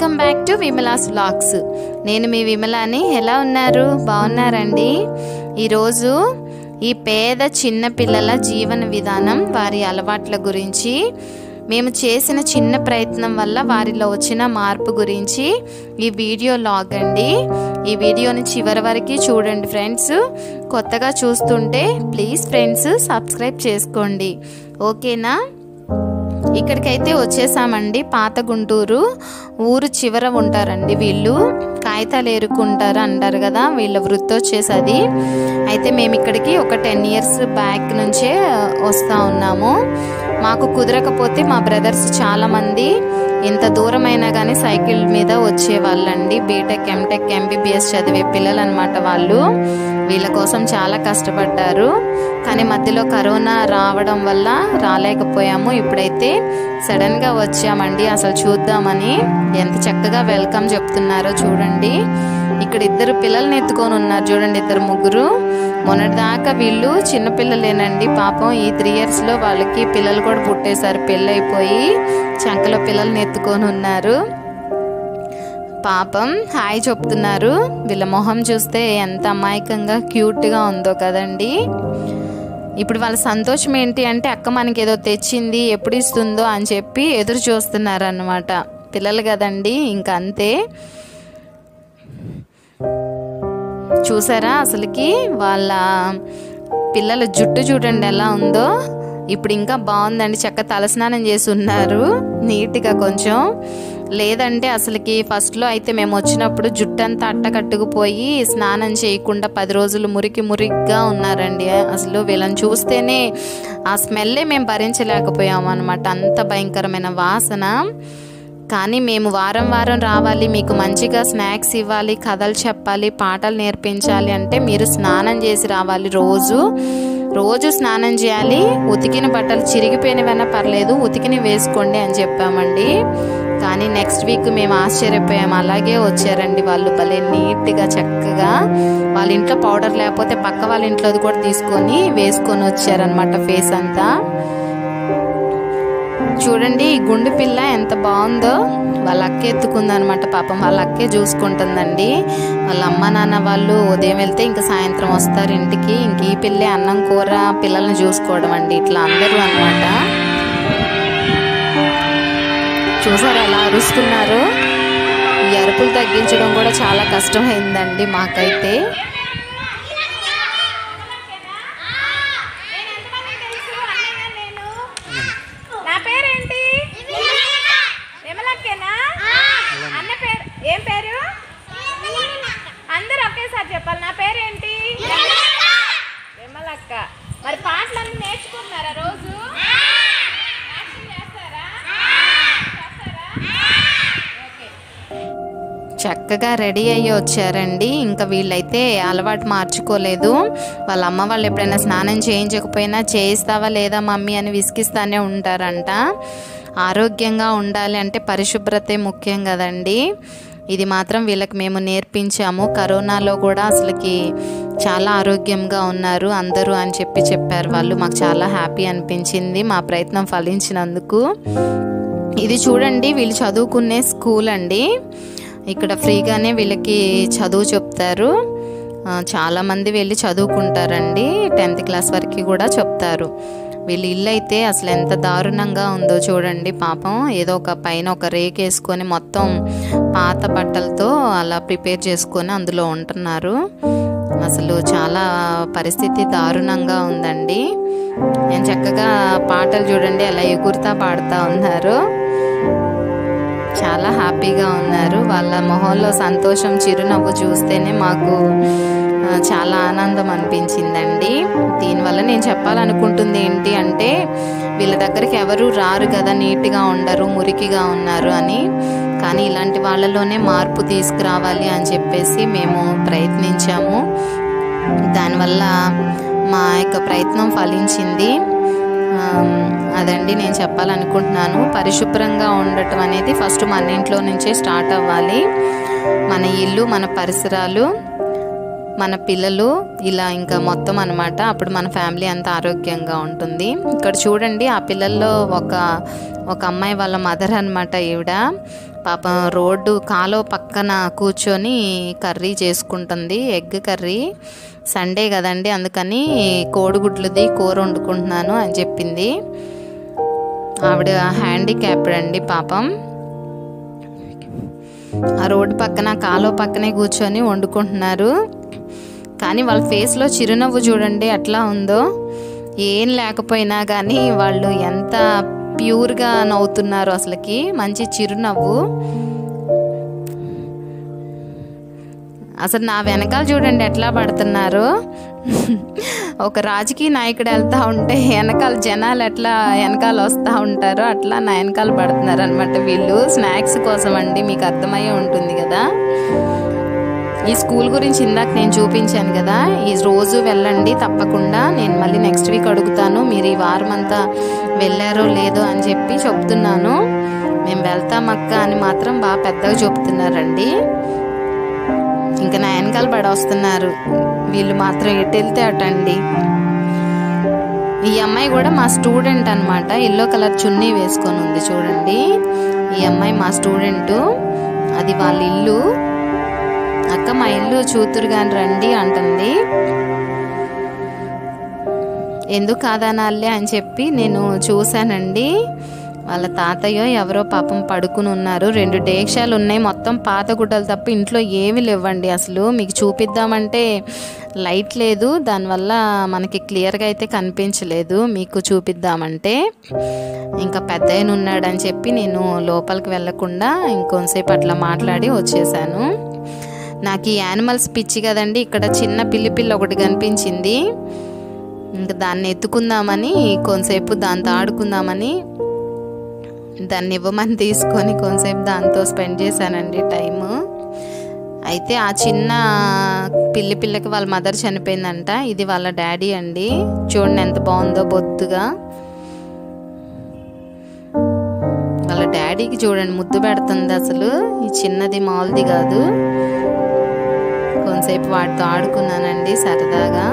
Welcome back to Vimala's vlogs. నేను మీ విమలాని। ఎలా ఉన్నారు? బాగున్నారండి? ఈ రోజు ఈ పేద చిన్న పిల్లల జీవన విధానం, వారి అలవాట్ల గురించి, మేము చేసిన చిన్న ప్రయత్నం వల్ల వారిలో వచ్చిన మార్పు గురించి ఈ వీడియో లాగ్ అండి। ఈ వీడియోని చివరి వరకు చూడండి ఫ్రెండ్స్। కొత్తగా చూస్తుంటే ప్లీజ్ ఫ్రెండ్స్ సబ్స్క్రైబ్ చేసుకోండి, ఓకేనా? ఇక్కడికైతే వచ్చేసామండి। పాత గుంటూరు ఊరు చివర ఉంటారండి వీళ్ళు। కాయితాలు ఏరుకుంటారు అంటారు కదా, వీళ్ళ వృత్తి వచ్చేసది। అయితే మేము ఇక్కడికి ఒక 10 years బ్యాక్ నుంచే వస్తూ ఉన్నాము। మాకు కుదరకపోతే మా బ్రదర్స్ చాలామంది ఎంత దూరమైనా కానీ సైకిల్ మీద వచ్చేవాళ్ళండి। బీటెక్ ఎంటెక్ ఎంబీబీఎస్ చదివే పిల్లలు అనమాట వాళ్ళు। వీళ్ళ కోసం చాలా కష్టపడ్డారు, కానీ మధ్యలో కరోనా రావడం వల్ల రాలేకపోయాము। ఇప్పుడైతే సడన్గా వచ్చామండి అసలు చూద్దామని। ఎంత చక్కగా వెల్కమ్ చెప్తున్నారో చూడండి। ఇక్కడ ఇద్దరు పిల్లల్ని ఎత్తుకొని ఉన్నారు చూడండి, ఇద్దరు ముగ్గురు। మొన్నటిదాకా వీళ్ళు చిన్నపిల్లలేనండి పాపం। ఈ 3 yearsలో వాళ్ళకి పిల్లలు కూడా పుట్టేశారు, పెళ్ళైపోయి చంకలో పిల్లల్ని ఎత్తుకొని ఉన్నారు పాపం। హాయ్ చెప్తున్నారు, వీళ్ళ మొహం చూస్తే ఎంత అమాయకంగా క్యూట్గా ఉందో కదండి। ఇప్పుడు వాళ్ళ సంతోషం ఏంటి అంటే, అక్క మనకి ఏదో తెచ్చింది, ఎప్పుడు ఇస్తుందో అని చెప్పి ఎదురు చూస్తున్నారు అన్నమాట పిల్లలు కదండి, ఇంకా అంతే। చూసారా అసలుకి వాళ్ళ పిల్లల జుట్టు చూడండి ఎలా ఉందో ఇప్పుడు, ఇంకా బాగుందండి। చక్క తలస్నానం చేసి ఉన్నారు నీట్గా, కొంచెం లేదంటే అసలుకి ఫస్ట్లో అయితే మేము వచ్చినప్పుడు జుట్టంతా అట్టకట్టుకుపోయి స్నానం చేయకుండా 10 రోజులు మురికిగా ఉన్నారండి అసలు। వీళ్ళని చూస్తేనే ఆ స్మెల్లే మేము భరించలేకపోయాము అనమాట, అంత భయంకరమైన వాసన। కానీ మేము వారం వారం రావాలి, మీకు మంచిగా స్నాక్స్ ఇవ్వాలి, కథలు చెప్పాలి, పాటలు నేర్పించాలి అంటే మీరు స్నానం చేసి రావాలి, రోజు స్నానం చేయాలి, ఉతికిన బట్టలు చిరిగిపోయినవైనా పర్లేదు ఉతికిని వేసుకోండి అని చెప్పామండి। కానీ నెక్స్ట్ వీక్ మేము ఆశ్చర్యపోయాము, అలాగే వచ్చారండి వాళ్ళు భలే నీట్గా చక్కగా। వాళ్ళ ఇంట్లో పౌడర్ లేకపోతే పక్క వాళ్ళ ఇంట్లోది కూడా తీసుకొని వేసుకొని వచ్చారనమాట ఫేస్ అంతా। చూడండి ఈ గుండు పిల్ల ఎంత బాగుందో, వాళ్ళ అక్కే ఎత్తుకుందనమాట పాపం, వాళ్ళ అక్కే చూసుకుంటుందండి। వాళ్ళ అమ్మ నాన్న వాళ్ళు ఉదయం వెళ్తే ఇంకా సాయంత్రం వస్తారు ఇంటికి, ఇంక ఈ పిల్లే అన్నం కూర పిల్లల్ని చూసుకోవడం అండి, ఇట్లా అందరూ అనమాట। చూసారు అలా అరుస్తున్నారు, ఈ అరుపులు తగ్గించడం కూడా చాలా కష్టమైందండి మాకైతే। మరి పాటలన్నీ నేర్చుకుంటారా? రోజు చక్కగా రెడీ అయ్యి వచ్చారండి। ఇంకా వీళ్ళైతే అలవాటు మార్చుకోలేదు, వాళ్ళ అమ్మ వాళ్ళు ఎప్పుడైనా స్నానం చేయించకపోయినా చేయిస్తావా లేదా మమ్మీ అని విసిగిస్తానే ఉంటారంట। ఆరోగ్యంగా ఉండాలి అంటే పరిశుభ్రతే ముఖ్యం కదండి, ఇది మాత్రం వీళ్ళకి మేము నేర్పించాము। కరోనాలో కూడా అసలుకి చాలా ఆరోగ్యంగా ఉన్నారు అందరూ అని చెప్పారు వాళ్ళు, మాకు చాలా హ్యాపీ అనిపించింది మా ప్రయత్నం ఫలించినందుకు। ఇది చూడండి వీళ్ళు చదువుకునే స్కూల్ అండి, ఇక్కడ ఫ్రీగానే వీళ్ళకి చదువు చెప్తారు, చాలామంది వెళ్ళి చదువుకుంటారండి 10th class వరకు కూడా చెప్తారు। వీళ్ళ ఇల్లు అయితే అసలు ఎంత దారుణంగా ఉందో చూడండి పాపం, ఏదో ఒక పైన ఒక రేకేసుకొని మొత్తం పాత బట్టలతో అలా ప్రిపేర్ చేసుకొని అందులో ఉంటున్నారు అసలు, చాలా పరిస్థితి దారుణంగా ఉందండి। నేను చక్కగా పాటలు చూడండి అలా ఎగురుతా పాడుతూ ఉన్నారు, చాలా హ్యాపీగా ఉన్నారు। వాళ్ళ మొహంలో సంతోషం చిరునవ్వు చూస్తేనే మాకు చాలా ఆనందం అనిపించిందండి। దీనివల్ల నేను చెప్పాలనుకుంటుంది ఏంటి అంటే, వీళ్ళ దగ్గరికి ఎవరు రారు కదా, నీట్గా ఉండరు, మురికిగా ఉన్నారు అని, కానీ ఇలాంటి వాళ్ళలోనే మార్పు తీసుకురావాలి అని చెప్పేసి మేము ప్రయత్నించాము। దానివల్ల మా యొక్క ప్రయత్నం ఫలించింది అదండి నేను చెప్పాలనుకుంటున్నాను। పరిశుభ్రంగా ఉండటం అనేది ఫస్ట్ మన ఇంట్లో నుంచే స్టార్ట్ అవ్వాలి, మన ఇల్లు మన పరిసరాలు మన పిల్లలు ఇలా ఇంకా మొత్తం అన్నమాట. అప్పుడు మన ఫ్యామిలీ అంత ఆరోగ్యంగా ఉంటుంది. ఇక్కడ చూడండి ఆ పిల్లల్లో ఒక అమ్మాయి వాళ్ళ మదర్ అన్నమాట ఈవిడ. పాపం రోడ్డు కాలో పక్కన కూర్చొని కర్రీ చేసుకుంటుంది, ఎగ్ కర్రీ. సండే కదండి అందుకని కోడిగుడ్లది కూర వండుకుంటున్నాను అని చెప్పింది. ఆవిడ హ్యాండిక్యాప్డ్ అండి పాపం. ఆ రోడ్డు పక్కన కాలో పక్కనే కూర్చొని వండుకుంటున్నారు. కానీ వాళ్ళ ఫేస్లో చిరునవ్వు చూడండి అట్లా ఉందో, ఏం లేకపోయినా కానీ వాళ్ళు ఎంత ప్యూర్గా నవ్వుతున్నారు అసలుకి, మంచి చిరునవ్వు. అసలు నా వెనకాల చూడండి ఎట్లా పడుతున్నారు, ఒక రాజకీయ నాయకుడు వెళ్తూ ఉంటే వెనకాల జనాలు ఎట్లా వెనకాల వస్తూ ఉంటారో అట్లా నా వెనకాల పడుతున్నారు అనమాట. వీళ్ళు స్నాక్స్ కోసం అండి, మీకు అర్థమయ్యే ఉంటుంది కదా. ఈ స్కూల్ గురించి ఇందాక నేను చూపించాను కదా, ఈ రోజు వెళ్ళండి తప్పకుండా. నేను మళ్ళీ నెక్స్ట్ వీక్ అడుగుతాను మీరు ఈ వారం అంతా వెళ్ళారో లేదో అని చెప్పి చెప్తున్నాను. మేము వెళ్తాం అక్క అని మాత్రం బాగా పెద్దగా చెప్తున్నారండి. ఇంకా నా వెనకాల పడొస్తున్నారు వీళ్ళు మాత్రం, ఎటు వెళ్తే అటండి. ఈ అమ్మాయి కూడా మా స్టూడెంట్ అనమాట, ఎల్లో కలర్ చున్నీ వేసుకొని ఉంది చూడండి. ఈ అమ్మాయి మా స్టూడెంట్, అది వాళ్ళ ఇల్లు. అక్క మా ఇల్లు చూతురుగాని రండి అంటుంది. ఎందుకు కాదనాలే అని చెప్పి నేను చూశానండి. వాళ్ళ తాతయ్యో ఎవరో పాపం పడుకుని ఉన్నారు. 2 డేక్షాలు ఉన్నాయి, మొత్తం పాత గుడ్డలు తప్ప ఇంట్లో ఏమి లేవండి. అసలు మీకు చూపిద్దామంటే లైట్ లేదు, దానివల్ల మనకి క్లియర్గా అయితే కనిపించలేదు. మీకు చూపిద్దామంటే ఇంకా పెద్దయన ఉన్నాడని చెప్పి నేను లోపలికి వెళ్ళకుండా ఇంకొంతసేపు అట్లా మాట్లాడి వచ్చేసాను. నాకు ఈ యానిమల్స్ పిచ్చి కదండి. ఇక్కడ చిన్న పిల్లి పిల్ల ఒకటి కనిపించింది, ఇంకా దాన్ని ఎత్తుకుందామని కొంతసేపు దాంతో ఆడుకుందామని దాన్ని ఇవ్వమని తీసుకొని కొంతసేపు దాంతో స్పెండ్ చేశానండి టైము. అయితే ఆ చిన్న పిల్లకి వాళ్ళ మదర్ చనిపోయిందంట. ఇది వాళ్ళ డాడీ అండి, చూడండి ఎంత బాగుందో బొత్తుగా. వాళ్ళ డాడీకి చూడండి ముద్దు పెడుతుంది. అసలు ఈ చిన్నది మామూలుది కాదు. కొంతసేపు వాటితో ఆడుకున్నానండి సరదాగా.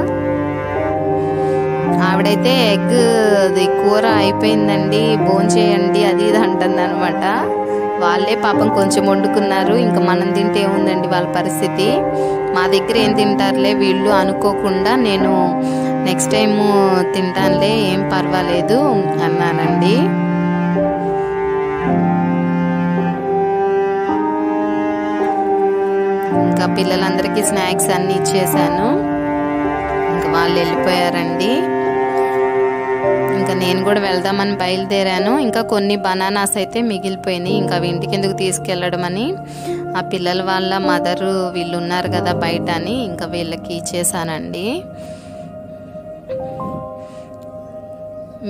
ఆవిడైతే ఎగ్ అది కూర అయిపోయిందండి భోంచేయండి అది ఇది అంటుంది అనమాట. వాళ్ళే పాపం కొంచెం వండుకున్నారు, ఇంకా మనం తింటే ఏముందండి వాళ్ళ పరిస్థితి. మా దగ్గర ఏం తింటారులే వీళ్ళు అనుకోకుండా నేను నెక్స్ట్ టైము తింటానులే ఏం పర్వాలేదు అన్నానండి. ఇంకా పిల్లలందరికీ స్నాక్స్ అన్నీ ఇచ్చేసాను, ఇంకా వాళ్ళు వెళ్ళిపోయారండి. ఇంకా నేను కూడా వెళ్దామని బయలుదేరాను. ఇంకా కొన్ని బనానాస్ అయితే మిగిలిపోయినాయి, ఇంకా అవి ఇంటికి ఎందుకు తీసుకెళ్ళడం అని ఆ పిల్లల వాళ్ళ మదరు వీళ్ళు ఉన్నారు కదా బయట అని ఇంకా వీళ్ళకి ఇచ్చేసానండి.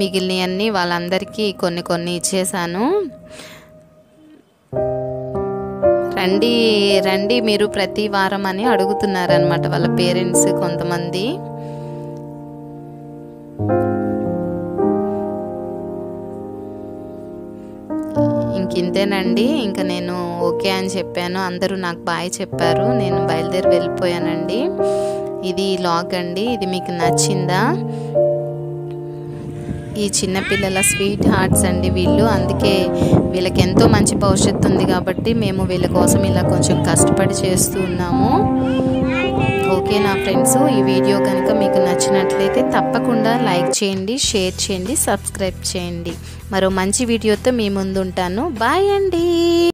మిగిలినవన్నీ వాళ్ళందరికీ కొన్ని కొన్ని ఇచ్చేసాను. రండి రండి మీరు ప్రతి వారం అని అడుగుతున్నారనమాట వాళ్ళ పేరెంట్స్ కొంతమంది. ఇంతేనండి, ఇంకా నేను ఓకే అని చెప్పాను. అందరూ నాకు బాయ్ చెప్పారు, నేను బయలుదేరి వెళ్ళిపోయానండి. ఇది లాగ్ అండి, ఇది మీకు నచ్చిందా? ఈ చిన్నపిల్లల స్వీట్ హార్ట్స్ అండి వీళ్ళు, అందుకే వీళ్ళకి ఎంతో మంచి భవిష్యత్తు ఉంది కాబట్టి మేము వీళ్ళ కోసం ఇలా కొంచెం కష్టపడి చేస్తూ ఉన్నాము. ఓకే నా ఫ్రెండ్స్, ఈ వీడియో కనుక మీకు నచ్చినట్లయితే తప్పకుండా లైక్ చేయండి, షేర్ చేయండి, సబ్స్క్రైబ్ చేయండి. మరో మంచి వీడియోతో మీ ముందు ఉంటాను. బాయ్ అండి.